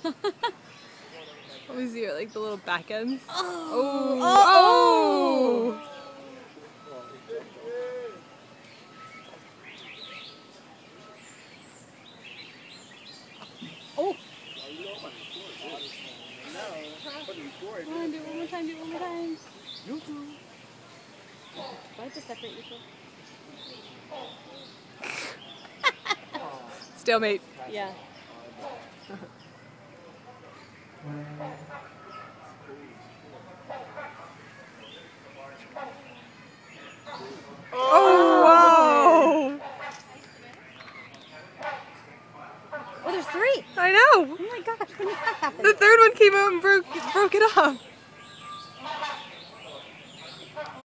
What was your, like the little back ends? Oh! Oh! Oh! Come on, do it one more time, do it one more time. You too. Why don't you separate your two? Stalemate. Yeah. Oh, wow! Oh, there's three! I know! Oh my gosh, when did that happen? The third one came out and broke it off.